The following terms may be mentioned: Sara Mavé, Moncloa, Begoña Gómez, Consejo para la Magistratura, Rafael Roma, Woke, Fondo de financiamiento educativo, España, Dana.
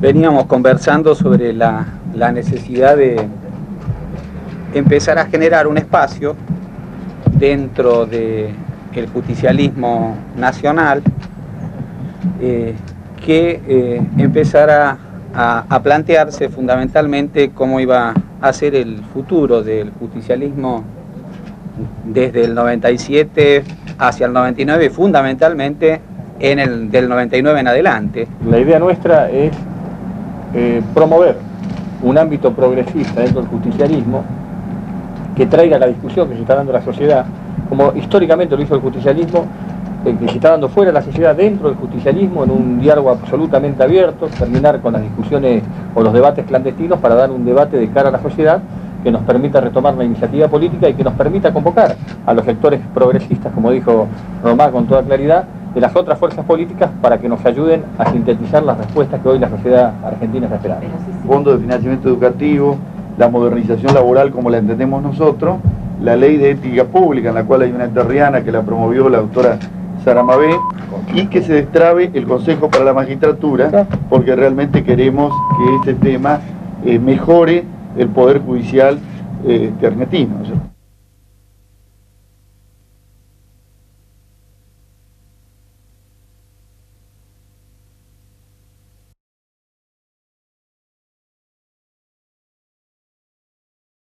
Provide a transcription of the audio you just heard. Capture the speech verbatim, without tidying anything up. veníamos conversando sobre la, la necesidad de empezar a generar un espacio dentro del del justicialismo nacional eh, que eh, empezara a, a plantearse fundamentalmente cómo iba a ser el futuro del justicialismo desde el noventa y siete hacia el noventa y nueve, fundamentalmente en el, del noventa y nueve en adelante. La idea nuestra es eh, promover un ámbito progresista dentro del justicialismo que traiga la discusión que se está dando en la sociedad, como históricamente lo hizo el justicialismo, eh, que se está dando fuera de la sociedad, dentro del justicialismo, en un diálogo absolutamente abierto, terminar con las discusiones o los debates clandestinos para dar un debate de cara a la sociedad que nos permita retomar la iniciativa política y que nos permita convocar a los sectores progresistas, como dijo Roma con toda claridad, de las otras fuerzas políticas para que nos ayuden a sintetizar las respuestas que hoy la sociedad argentina está esperando. Fondo de financiamiento educativo, la modernización laboral como la entendemos nosotros, la ley de ética pública en la cual hay una terriana que la promovió la doctora Sara Mavé, y que se destrabe el Consejo para la Magistratura, porque realmente queremos que este tema eh, mejore el Poder Judicial eh, argentino.